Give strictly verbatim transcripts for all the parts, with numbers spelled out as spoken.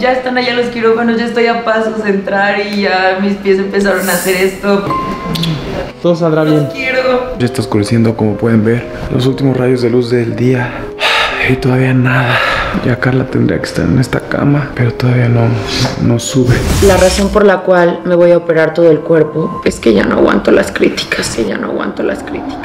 ya están allá los quirófanos, ya estoy a pasos de entrar y ya mis pies empezaron a hacer esto. Todo saldrá bien. Los quiero. Ya está oscureciendo, como pueden ver, los últimos rayos de luz del día. Y todavía nada. Ya Carla tendría que estar en esta cama, pero todavía no, no sube. La razón por la cual me voy a operar todo el cuerpo es que ya no aguanto las críticas, que ya no aguanto las críticas.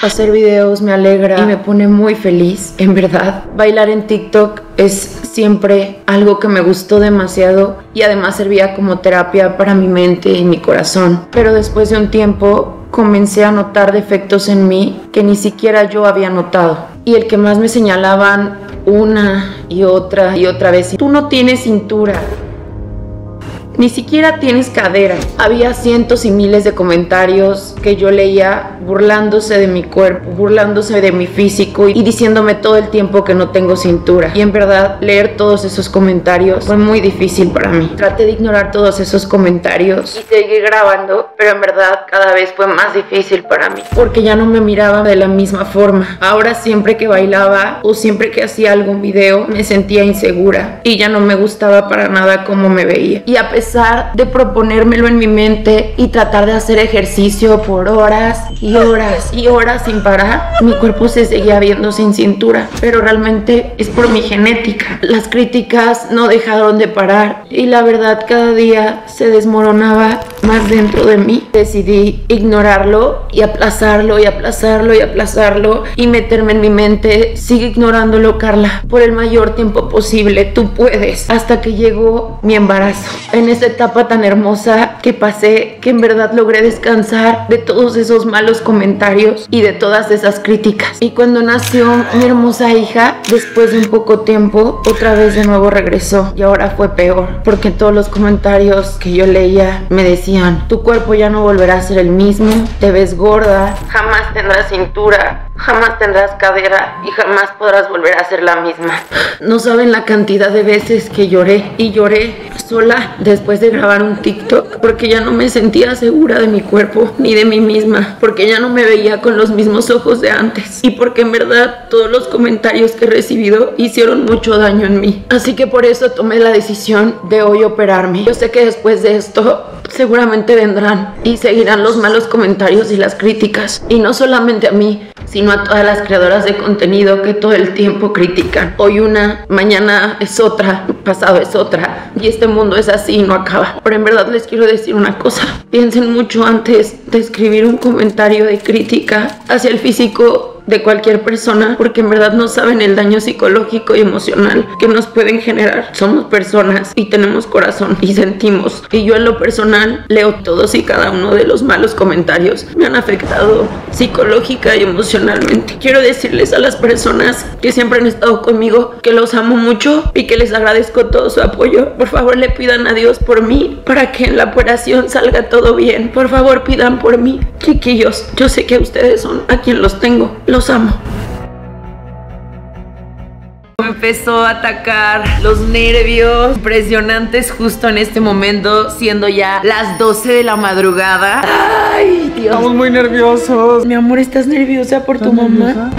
Hacer videos me alegra y me pone muy feliz, en verdad. Bailar en TikTok es siempre algo que me gustó demasiado y además servía como terapia para mi mente y mi corazón. Pero después de un tiempo comencé a notar defectos en mí que ni siquiera yo había notado. Y el que más me señalaban una y otra y otra vez: tú no tienes cintura, ni siquiera tienes cadera. Había cientos y miles de comentarios que yo leía burlándose de mi cuerpo, burlándose de mi físico y diciéndome todo el tiempo que no tengo cintura. Y en verdad, leer todos esos comentarios fue muy difícil para mí. Traté de ignorar todos esos comentarios y seguí grabando, pero en verdad cada vez fue más difícil para mí, porque ya no me miraba de la misma forma. Ahora siempre que bailaba o siempre que hacía algún video me sentía insegura y ya no me gustaba para nada cómo me veía. Y a pesar de proponérmelo en mi mente y tratar de hacer ejercicio por horas y horas y horas sin parar, mi cuerpo se seguía viendo sin cintura, pero realmente es por mi genética. Las críticas no dejaron de parar y la verdad cada día se desmoronaba más dentro de mí. Decidí ignorarlo y aplazarlo y aplazarlo y aplazarlo y meterme en mi mente: sigue ignorándolo, Carla, por el mayor tiempo posible, tú puedes. Hasta que llegó mi embarazo. En esta etapa tan hermosa que pasé, que en verdad logré descansar de todos esos malos comentarios y de todas esas críticas. Y cuando nació mi hermosa hija, después de un poco tiempo, otra vez de nuevo regresó. Y ahora fue peor, porque todos los comentarios que yo leía me decían: tu cuerpo ya no volverá a ser el mismo, te ves gorda, jamás tendrás cintura, jamás tendrás cadera y jamás podrás volver a ser la misma. No saben la cantidad de veces que lloré y lloré sola después de grabar un TikTok, porque ya no me sentía segura de mi cuerpo ni de mí misma, porque ya no me veía con los mismos ojos de antes y porque en verdad todos los comentarios que he recibido hicieron mucho daño en mí. Así que por eso tomé la decisión de hoy operarme. Yo sé que después de esto seguramente vendrán y seguirán los malos comentarios y las críticas, y no solamente a mí, sino a todas las creadoras de contenido que todo el tiempo critican. Hoy una, mañana es otra, pasado es otra, y este mundo es así y no acaba. Pero en verdad les quiero decir una cosa: piensen mucho antes de escribir un comentario de crítica hacia el físico de cualquier persona, porque en verdad no saben el daño psicológico y emocional que nos pueden generar. Somos personas y tenemos corazón y sentimos, y yo en lo personal leo todos y cada uno de los malos comentarios. Me han afectado psicológica y emocionalmente. Quiero decirles a las personas que siempre han estado conmigo que los amo mucho y que les agradezco todo su apoyo. Por favor, le pidan a Dios por mí para que en la operación salga todo bien. Por favor, pidan por mí, chiquillos. Yo sé que ustedes son a quien los tengo. Los amo. Me empezó a atacar los nervios impresionantes justo en este momento, siendo ya las doce de la madrugada. Ay, Dios. Estamos muy nerviosos. Mi amor, ¿estás nerviosa por tu mamá?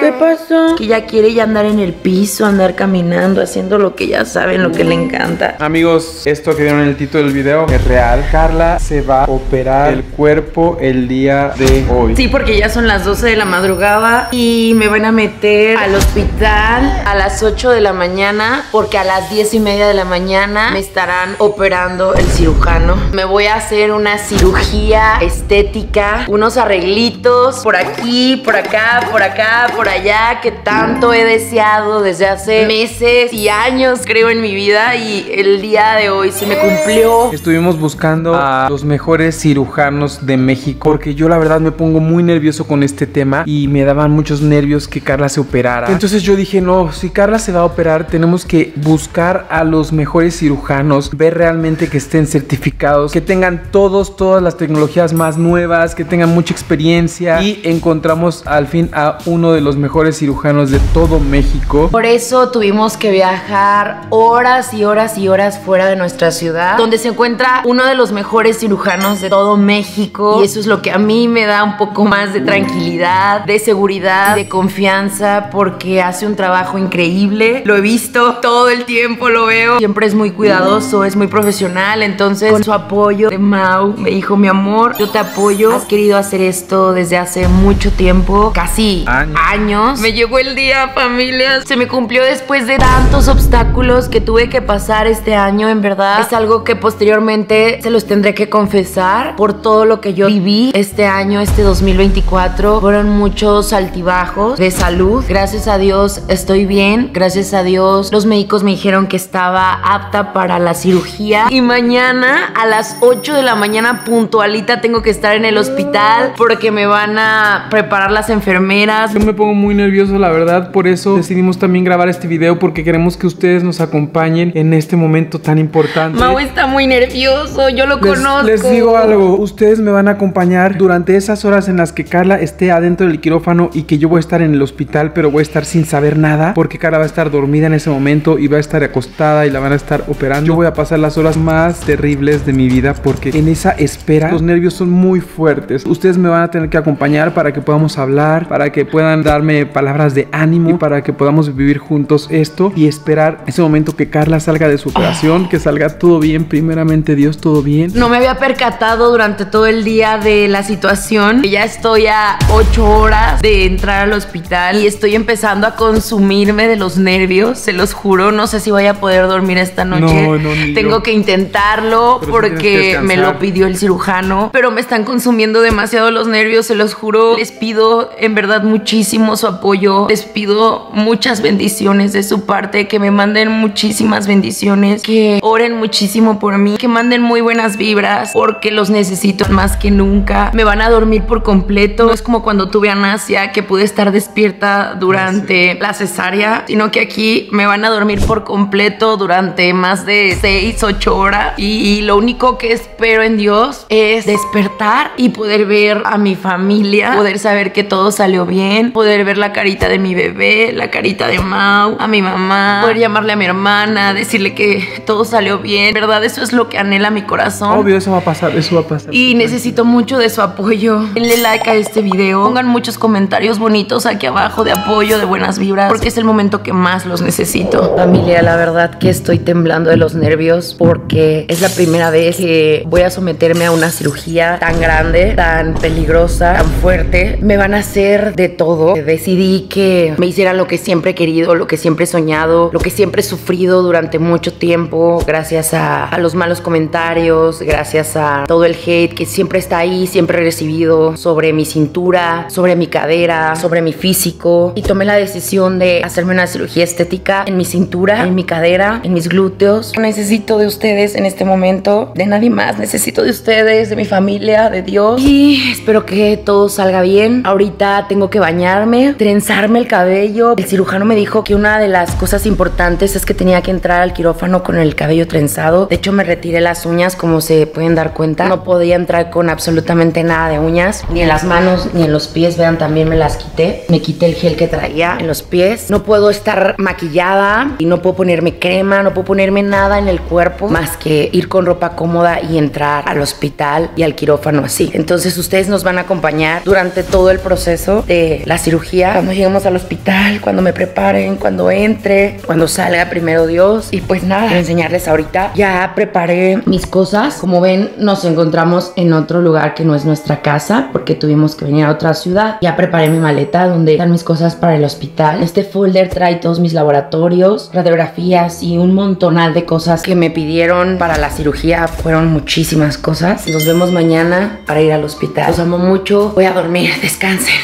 ¿Qué pasó? Que ella quiere ya andar en el piso, andar caminando, haciendo lo que ya saben, lo que le encanta. Amigos, esto que vieron en el título del video es real. Carla se va a operar el cuerpo el día de hoy. Sí, porque ya son las doce de la madrugada y me van a meter al hospital a las ocho de la mañana, porque a las diez y media de la mañana me estarán operando el cirujano. Me voy a hacer una cirugía estética, unos arreglitos por aquí, por acá, por acá, por allá. Allá que tanto he deseado desde hace meses y años, creo, en mi vida, y el día de hoy se me cumplió. Estuvimos buscando a los mejores cirujanos de México, porque yo la verdad me pongo muy nervioso con este tema y me daban muchos nervios que Carla se operara. Entonces yo dije: no, si Carla se va a operar tenemos que buscar a los mejores cirujanos, ver realmente que estén certificados, que tengan todos, todas las tecnologías más nuevas, que tengan mucha experiencia, y encontramos al fin a uno de los los mejores cirujanos de todo México. Por eso tuvimos que viajar horas y horas y horas fuera de nuestra ciudad, donde se encuentra uno de los mejores cirujanos de todo México. Y eso es lo que a mí me da un poco más de tranquilidad, de seguridad, de confianza, porque hace un trabajo increíble. Lo he visto todo el tiempo, lo veo. Siempre es muy cuidadoso, es muy profesional. Entonces, con su apoyo de Mau, me dijo: mi amor, yo te apoyo. Has querido hacer esto desde hace mucho tiempo, casi años. años. Me llegó el día, familia. Se me cumplió después de tantos obstáculos que tuve que pasar este año, en verdad. Es algo que posteriormente se los tendré que confesar por todo lo que yo viví este año, este dos mil veinticuatro. Fueron muchos altibajos de salud. Gracias a Dios estoy bien. Gracias a Dios los médicos me dijeron que estaba apta para la cirugía. Y mañana a las ocho de la mañana puntualita tengo que estar en el hospital porque me van a preparar las enfermeras. Yo me pongo muy nervioso, la verdad. Por eso decidimos también grabar este video, porque queremos que ustedes nos acompañen en este momento tan importante. Mau está muy nervioso, yo lo les, conozco. Les digo algo, ustedes me van a acompañar durante esas horas en las que Carla esté adentro del quirófano y que yo voy a estar en el hospital, pero voy a estar sin saber nada, porque Carla va a estar dormida en ese momento y va a estar acostada y la van a estar operando. Yo voy a pasar las horas más terribles de mi vida, porque en esa espera los nervios son muy fuertes. Ustedes me van a tener que acompañar para que podamos hablar, para que puedan darme palabras de ánimo y para que podamos vivir juntos esto y esperar ese momento que Carla salga de su operación, que salga todo bien, primeramente Dios, todo bien. No me había percatado durante todo el día de la situación. Ya estoy a ocho horas de entrar al hospital y estoy empezando a consumirme de los nervios, se los juro. No sé si voy a poder dormir esta noche. No, no, ni Tengo yo. que intentarlo, pero porque me lo pidió el cirujano, pero me están consumiendo demasiado los nervios, se los juro. Les pido en verdad muchísimo su apoyo, les pido muchas bendiciones de su parte, que me manden muchísimas bendiciones, que oren muchísimo por mí, que manden muy buenas vibras, porque los necesito más que nunca. Me van a dormir por completo. No es como cuando tuve a Nasia, que pude estar despierta durante sí. la cesárea, sino que aquí me van a dormir por completo durante más de seis, ocho horas, y, y lo único que espero en Dios es despertar y poder ver a mi familia, poder saber que todo salió bien, poder ver la carita de mi bebé, la carita de Mau, a mi mamá, poder llamarle a mi hermana, decirle que todo salió bien. Verdad, eso es lo que anhela mi corazón. Obvio, eso va a pasar, eso va a pasar. Y necesito mucho de su apoyo. Denle like a este video, pongan muchos comentarios bonitos aquí abajo de apoyo, de buenas vibras, porque es el momento que más los necesito. Familia, la verdad que estoy temblando de los nervios, porque es la primera vez que voy a someterme a una cirugía tan grande, tan peligrosa, tan fuerte. Me van a hacer de todo. Decidí que me hicieran lo que siempre he querido, lo que siempre he soñado, lo que siempre he sufrido durante mucho tiempo, gracias a, a los malos comentarios, gracias a todo el hate que siempre está ahí, siempre he recibido sobre mi cintura, sobre mi cadera, sobre mi físico. Y tomé la decisión de hacerme una cirugía estética en mi cintura, en mi cadera, en mis glúteos. Necesito de ustedes en este momento, de nadie más. Necesito de ustedes, de mi familia, de Dios. Y espero que todo salga bien. Ahorita tengo que bañarme, trenzarme el cabello. El cirujano me dijo que una de las cosas importantes es que tenía que entrar al quirófano con el cabello trenzado. De hecho, me retiré las uñas, como se pueden dar cuenta. No podía entrar con absolutamente nada de uñas, ni en las manos, ni en los pies. Vean, también me las quité. Me quité el gel que traía en los pies. No puedo estar maquillada y no puedo ponerme crema, no puedo ponerme nada en el cuerpo más que ir con ropa cómoda y entrar al hospital y al quirófano así. Entonces, ustedes nos van a acompañar durante todo el proceso de la cirugía. Cuando lleguemos al hospital, cuando me preparen, cuando entre, cuando salga, primero Dios. Y pues nada, voy a enseñarles ahorita. Ya preparé mis cosas. Como ven, nos encontramos en otro lugar que no es nuestra casa, porque tuvimos que venir a otra ciudad. Ya preparé mi maleta donde están mis cosas para el hospital. Este folder trae todos mis laboratorios, radiografías y un montonal de cosas que me pidieron para la cirugía. Fueron muchísimas cosas. Nos vemos mañana para ir al hospital. Los amo mucho. Voy a dormir. Descansen.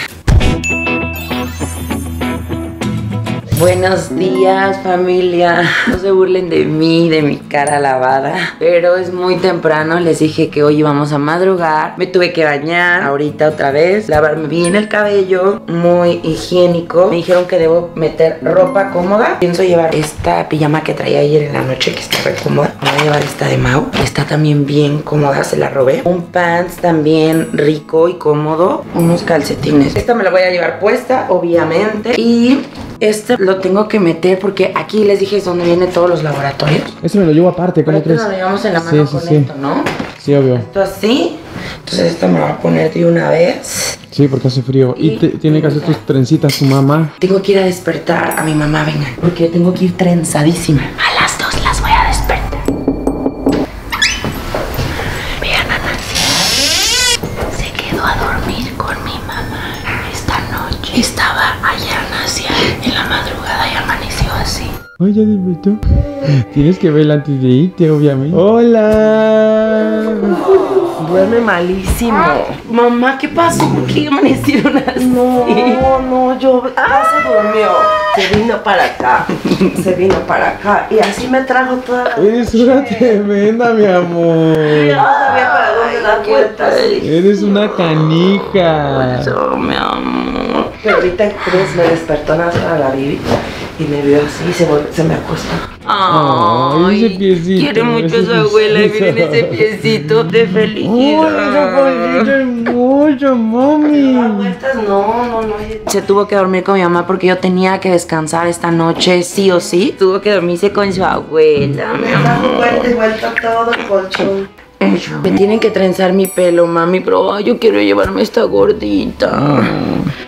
Buenos días, familia. No se burlen de mí, de mi cara lavada, pero es muy temprano. Les dije que hoy íbamos a madrugar. Me tuve que bañar ahorita otra vez, lavarme bien el cabello, muy higiénico. Me dijeron que debo meter ropa cómoda. Pienso llevar esta pijama que traía ayer en la noche, que está re cómoda. Voy a llevar esta de Mau, que está también bien cómoda, se la robé. Un pants también rico y cómodo. Unos calcetines. Esta me la voy a llevar puesta, obviamente. Y este lo tengo que meter porque aquí les dije es donde vienen todos los laboratorios. Este me lo llevo aparte, ¿cómo crees? Este lo llevamos en la mano, sí, con sí, esto, sí, ¿no? Sí, obvio. Esto así. Entonces esta me la voy a poner de una vez. Sí, porque hace frío. Y, y te, tiene que hacer tus trencitas su mamá. Tengo que ir a despertar a mi mamá, vengan. Porque tengo que ir trenzadísima. A las dos las voy a despertar. Vean a Nancy. Se quedó a dormir con mi mamá esta noche. Estaba allá en Asia en la madrugada y amaneció así. Ay, ya despertó. Tienes que verla antes de irte, obviamente. ¡Hola! Duerme malísimo. Mamá, ¿qué pasó? ¿Por qué amanecieron así? No, no, yo... Ah, se durmió. Se vino para acá. Se vino para acá. Y así me trajo toda la... Eres noche. Una tremenda, mi amor. Yo no sabía para dónde dar vueltas. Eres una canija. Yo, mi amor. Pero ahorita Cruz me despertó a la Bibi y me vio así y se, se me acostó. Ay, ese piecito, quiere mucho a su abuela. Piecito. Miren ese piecito de felicidad. Ay, mucho, mami. No, no, no. Se tuvo que dormir con mi mamá porque yo tenía que descansar esta noche sí o sí. Tuvo que dormirse con su abuela. Me da fuerte, vuelta todo el colchón. Me tienen que trenzar mi pelo, mami, pero ay, yo quiero llevarme esta gordita.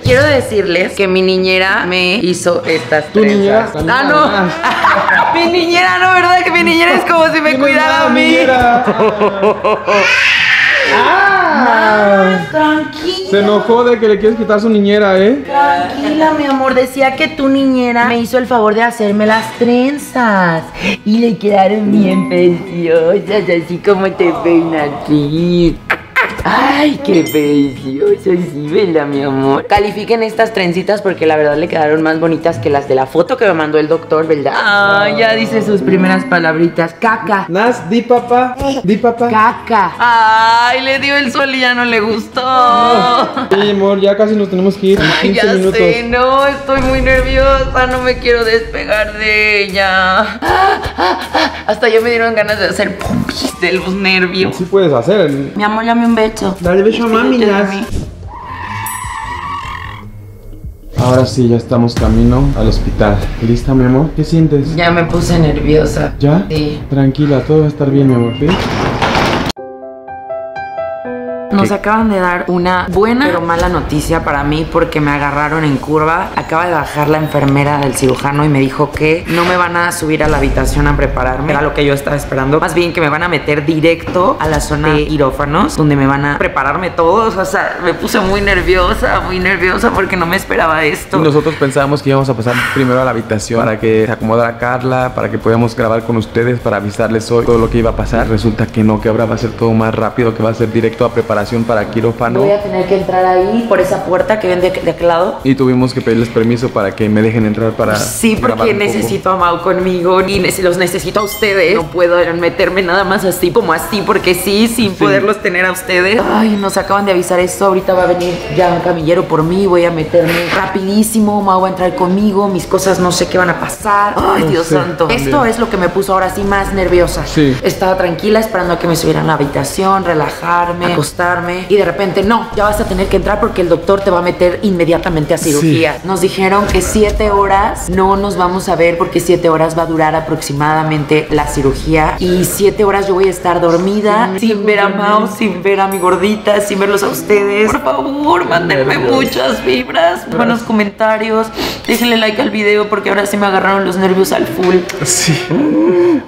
Quiero decirles que mi niñera me hizo estas trenzas. Ah, no. Ah, mi niñera no, ¿verdad? Que mi niñera es como si me cuidara a mí. Ah, tranquila. Se enojó de que le quieres quitar a su niñera, ¿eh? Tranquila, mi amor. Decía que tu niñera me hizo el favor de hacerme las trenzas. Y le quedaron bien preciosas, así como te ven a ti. Ay, qué precioso, sí, vela, mi amor. Califiquen estas trencitas porque la verdad le quedaron más bonitas que las de la foto que me mandó el doctor, ¿verdad? Ah, oh, ya dice sus primeras palabritas. Caca. Nas, di papá, di papá. Caca. Ay, le dio el sol y ya no le gustó. No. Sí, amor, ya casi nos tenemos que ir. Ay, ya minutos. Sé, no, estoy muy nerviosa, no me quiero despegar de ella. Hasta yo me dieron ganas de hacer pompis de los nervios. Sí puedes hacer. Mi amor, ya me un beso. Dale beso a mami, Nancy. Ahora sí, ya estamos camino al hospital. ¿Lista, mi amor? ¿Qué sientes? Ya me puse nerviosa. ¿Ya? Sí. Tranquila, todo va a estar bien, mi amor, ¿sí? Nos acaban de dar una buena pero mala noticia para mí porque me agarraron en curva. Acaba de bajar la enfermera del cirujano y me dijo que no me van a subir a la habitación a prepararme. Era lo que yo estaba esperando. Más bien que me van a meter directo a la zona de quirófanos donde me van a prepararme todos. O sea, me puse muy nerviosa, muy nerviosa porque no me esperaba esto. Y nosotros pensábamos que íbamos a pasar primero a la habitación para que se acomodara Carla, para que podíamos grabar con ustedes, para avisarles hoy todo lo que iba a pasar. Resulta que no, que ahora va a ser todo más rápido, que va a ser directo a preparación para quirófano. Voy a tener que entrar ahí por esa puerta que ven de, de aquel lado. Y tuvimos que pedirles permiso para que me dejen entrar para... Sí, porque necesito a Mau conmigo y los necesito a ustedes. No puedo meterme nada más así como así porque sí, sin sí. poderlos tener a ustedes. Ay, nos acaban de avisar esto. Ahorita va a venir ya un camillero por mí. Voy a meterme rapidísimo. Mau va a entrar conmigo. Mis cosas no sé qué van a pasar. Ay, no Dios sé, santo. También. Esto es lo que me puso ahora sí más nerviosa. Sí. Estaba tranquila esperando a que me subieran a la habitación, relajarme, acostar. Y de repente, no, ya vas a tener que entrar porque el doctor te va a meter inmediatamente a cirugía. Sí. Nos dijeron que siete horas no nos vamos a ver porque siete horas va a durar aproximadamente la cirugía. Y siete horas yo voy a estar dormida, sí, sin ver a Mau, sin ver a mi gordita, sin verlos a ustedes. Por favor, mándenme muchas vibras, buenos comentarios. Déjenle like al video porque ahora sí me agarraron los nervios al full. Sí,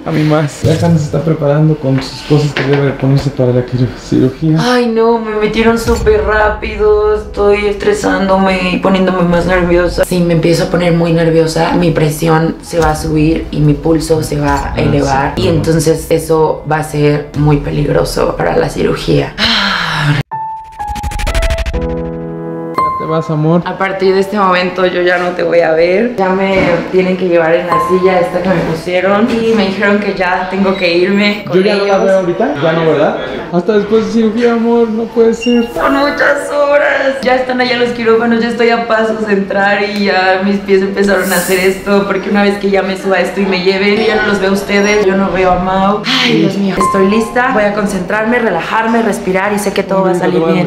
a mí más. Ya se está preparando con sus cosas que debe ponerse para la cirugía. Ay, no, me metieron súper rápido, estoy estresándome y poniéndome más nerviosa. Si me empiezo a poner muy nerviosa, mi presión se va a subir y mi pulso se va a elevar. Y entonces eso va a ser muy peligroso para la cirugía. vas, amor? A partir de este momento yo ya no te voy a ver. Ya me tienen que llevar en la silla esta que me pusieron y me dijeron que ya tengo que irme con ellos. ¿Yo ya no la veo ahorita? Ya no, ¿verdad? Hasta después de cirugía, amor, no puede ser. Son muchas horas. Ya están allá los quirófanos, ya estoy a pasos de entrar y ya mis pies empezaron a hacer esto, porque una vez que ya me suba esto y me lleve, yo ya no los veo a ustedes, yo no veo a Mau. Ay, Dios mío. Estoy lista, voy a concentrarme, relajarme, respirar y sé que todo va a salir bien.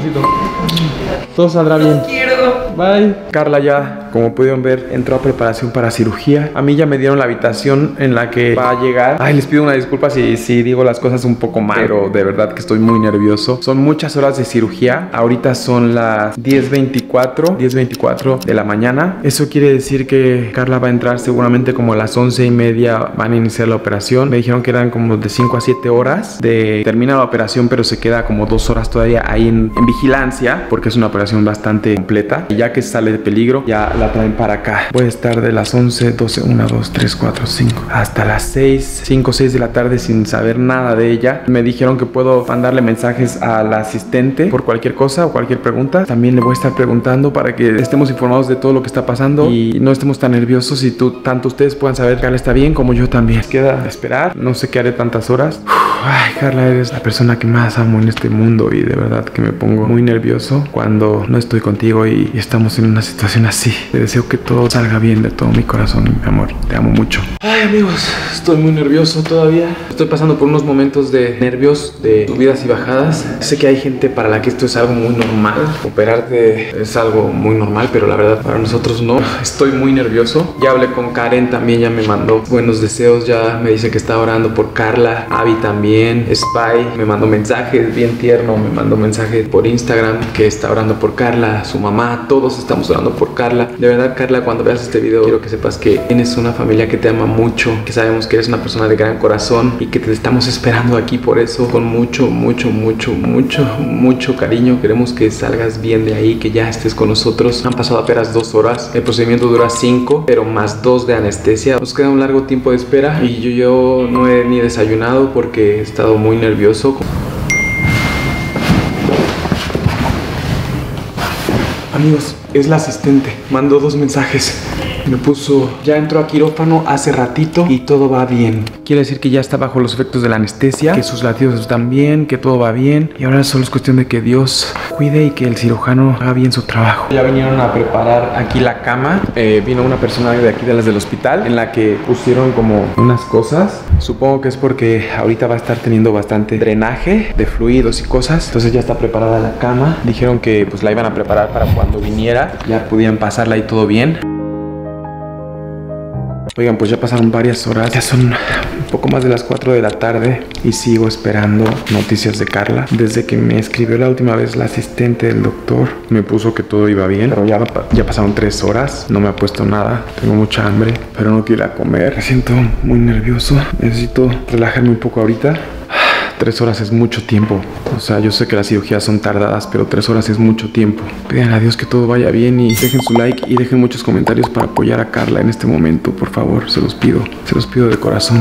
Todo saldrá bien. Quiero. Bye. Carla ya, como pudieron ver, entró a preparación para cirugía. A mí ya me dieron la habitación en la que va a llegar. Ay, les pido una disculpa si, si digo las cosas un poco mal, pero de verdad que estoy muy nervioso. Son muchas horas de cirugía. Ahorita son las diez veinticuatro de la mañana. Eso quiere decir que Carla va a entrar seguramente como a las once y media. Van a iniciar la operación. Me dijeron que eran como de cinco a siete horas de terminar la operación, pero se queda como dos horas todavía ahí en, en vigilancia, porque es una operación bastante completa. Y ya que sale de peligro, ya la traen para acá. Voy a estar de las once, doce, una, dos, tres, cuatro, cinco hasta las seis, cinco, seis de la tarde sin saber nada de ella. Me dijeron que puedo mandarle mensajes al asistente por cualquier cosa o cualquier pregunta. También le voy a estar preguntando para que estemos informados de todo lo que está pasando y no estemos tan nerviosos, y tú, tanto ustedes puedan saber que Carla está bien como yo también. Queda esperar, no sé qué haré tantas horas. Uf, ay, Carla, eres la persona que más amo en este mundo y de verdad que me pongo muy nervioso cuando no estoy contigo y, y estamos en una situación así. Te deseo que todo salga bien de todo mi corazón, mi amor. Te amo mucho. Ay, amigos, estoy muy nervioso todavía. Estoy pasando por unos momentos de nervios, de subidas y bajadas. Sé que hay gente para la que esto es algo muy normal. Operarte es algo muy normal, pero la verdad para nosotros no. Estoy muy nervioso. Ya hablé con Karen también, ya me mandó buenos deseos. Ya me dice que está orando por Carla. Abby también. Spy me mandó mensajes bien tierno. Me mandó mensajes por Instagram que está orando por Carla, su mamá. Todos estamos orando por Carla. De verdad, Carla, cuando veas este video quiero que sepas que tienes una familia que te ama mucho, que sabemos que eres una persona de gran corazón y que te estamos esperando aquí por eso con mucho, mucho, mucho, mucho, mucho cariño. Queremos que salgas bien de ahí, que ya estés con nosotros. Han pasado apenas dos horas. El procedimiento dura cinco, pero más dos de anestesia. Nos queda un largo tiempo de espera y yo, yo no he ni desayunado porque he estado muy nervioso. Amigos, es la asistente. Mandó dos mensajes. Me puso, ya entró a quirófano hace ratito y todo va bien. Quiere decir que ya está bajo los efectos de la anestesia, que sus latidos están bien, que todo va bien. Y ahora solo es cuestión de que Dios cuide y que el cirujano haga bien su trabajo. Ya vinieron a preparar aquí la cama. Eh, vino una persona de aquí, de las del hospital, en la que pusieron como unas cosas. Supongo que es porque ahorita va a estar teniendo bastante drenaje de fluidos y cosas. Entonces ya está preparada la cama. Dijeron que pues la iban a preparar para cuando viniera ya pudieran pasarla y todo bien. Oigan, pues ya pasaron varias horas, ya son un poco más de las cuatro de la tarde y sigo esperando noticias de Carla. Desde que me escribió la última vez la asistente del doctor, me puso que todo iba bien, pero ya, ya pasaron tres horas, no me ha puesto nada, tengo mucha hambre, pero no quiero ir a comer. Me siento muy nervioso, necesito relajarme un poco ahorita. Tres horas es mucho tiempo. O sea, yo sé que las cirugías son tardadas, pero tres horas es mucho tiempo. Pidan a Dios que todo vaya bien y dejen su like y dejen muchos comentarios para apoyar a Carla en este momento. Por favor, se los pido. Se los pido de corazón.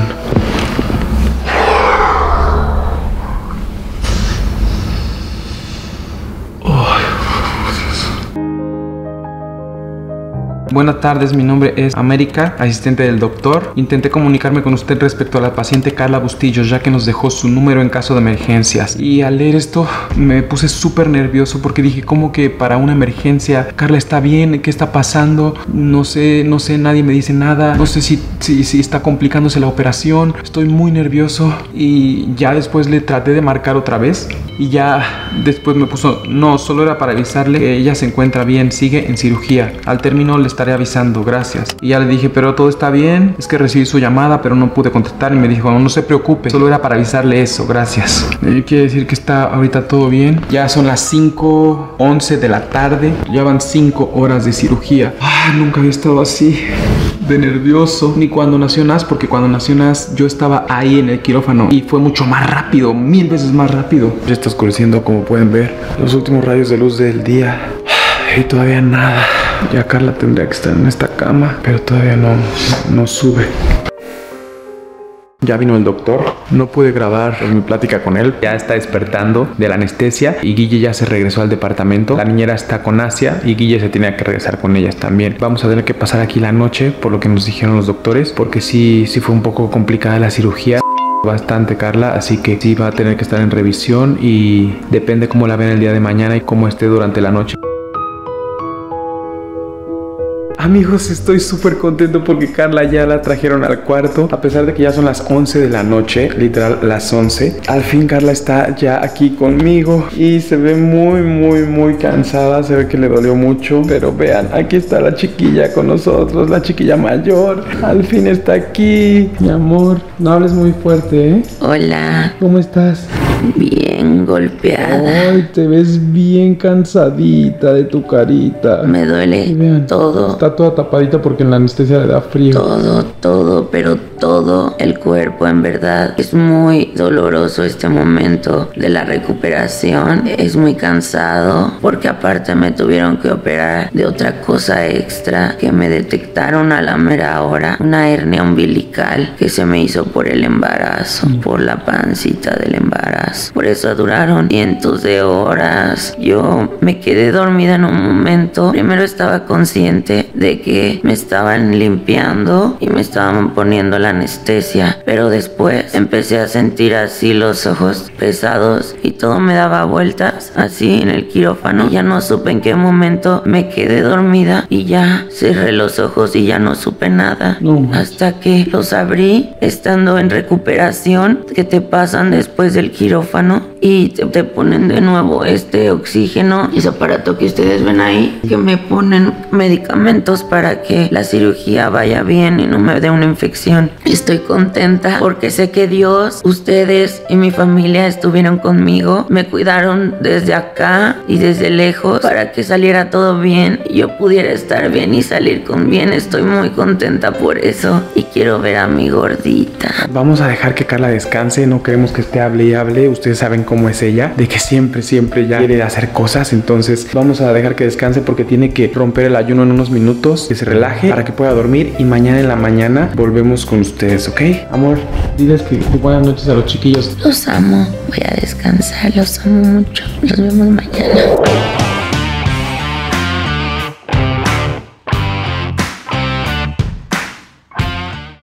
Buenas tardes, mi nombre es América, asistente del doctor. Intenté comunicarme con usted respecto a la paciente Carla Bustillo, ya que nos dejó su número en caso de emergencias. Y al leer esto me puse súper nervioso porque dije, ¿cómo que para una emergencia? Carla está bien, ¿qué está pasando? No sé, no sé, nadie me dice nada. No sé si, si, si está complicándose la operación. Estoy muy nervioso. Y ya después le traté de marcar otra vez y ya después me puso, no, solo era para avisarle que ella se encuentra bien, sigue en cirugía. Al término les estaré avisando, gracias. Y ya le dije, pero todo está bien, es que recibí su llamada pero no pude contestar, y me dijo, no se preocupe, solo era para avisarle eso, gracias. Y quiere decir que está ahorita todo bien. Ya son las cinco once de la tarde, ya van cinco horas de cirugía. Ay, nunca había estado así de nervioso, ni cuando nació Nas, porque cuando nació Nas yo estaba ahí en el quirófano y fue mucho más rápido, mil veces más rápido. Ya está oscureciendo, como pueden ver, los últimos rayos de luz del día y todavía nada. Ya Carla tendría que estar en esta cama, pero todavía no, no sube. Ya vino el doctor, no pude grabar mi plática con él. Ya está despertando de la anestesia y Guille ya se regresó al departamento. La niñera está con Asia y Guille se tenía que regresar con ellas también. Vamos a tener que pasar aquí la noche, por lo que nos dijeron los doctores, porque sí, sí fue un poco complicada la cirugía. Bastante Carla, así que sí va a tener que estar en revisión y depende cómo la vean el día de mañana y cómo esté durante la noche. Amigos, estoy súper contento porque Carla ya la trajeron al cuarto. A pesar de que ya son las once de la noche, literal las once. Al fin Carla está ya aquí conmigo y se ve muy, muy, muy cansada. Se ve que le dolió mucho, pero vean, aquí está la chiquilla con nosotros, la chiquilla mayor. Al fin está aquí. Mi amor, no hables muy fuerte, ¿eh? Hola. ¿Cómo estás? Bien golpeada. Ay, te ves bien cansadita de tu carita. Me duele vean, todo. Está toda tapadita porque en la anestesia le da frío. Todo, todo, pero todo el cuerpo en verdad. Es muy doloroso este momento de la recuperación. Es muy cansado porque aparte me tuvieron que operar de otra cosa extra que me detectaron a la mera hora. Una hernia umbilical que se me hizo por el embarazo, por la pancita del embarazo. Por eso duraron cientos de horas. Yo me quedé dormida en un momento. Primero estaba consciente de que me estaban limpiando y me estaban poniendo la anestesia, pero después empecé a sentir así los ojos pesados y todo me daba vueltas así en el quirófano. Ya no supe en qué momento me quedé dormida y ya cerré los ojos y ya no supe nada. No. Hasta que los abrí estando en recuperación, que te pasan después del quirófano y te, te ponen de nuevo este oxígeno, ese aparato que ustedes ven ahí, que me ponen medicamentos para que la cirugía vaya bien y no me dé una infección. Estoy contenta porque sé que Dios, ustedes y mi familia estuvieron conmigo, me cuidaron desde acá y desde lejos para que saliera todo bien y yo pudiera estar bien y salir con bien. Estoy muy contenta por eso y quiero ver a mi gordita. Vamos a dejar que Carla descanse, no queremos que esté hable y hable. Ustedes saben cómo es ella, de que siempre, siempre ya quiere hacer cosas. Entonces vamos a dejar que descanse porque tiene que romper el ayuno en unos minutos, que se relaje para que pueda dormir y mañana en la mañana volvemos con ustedes, ¿ok? Amor, diles que buenas noches a los chiquillos. Los amo, voy a descansar, los amo mucho. Nos vemos mañana.